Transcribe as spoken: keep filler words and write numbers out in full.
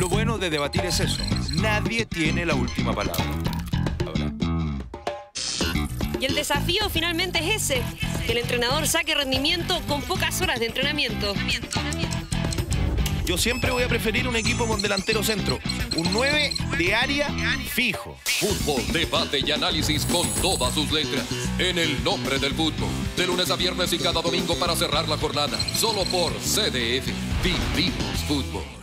Lo bueno de debatir es eso. Nadie tiene la última palabra. Ahora. Y el desafío finalmente es ese. Que el entrenador saque rendimiento con pocas horas de entrenamiento. Yo siempre voy a preferir un equipo con delantero centro. Un nueve de área fijo. Fútbol, debate y análisis con todas sus letras. En el nombre del fútbol. De lunes a viernes y cada domingo para cerrar la jornada. Solo por C D F. Vivimos fútbol.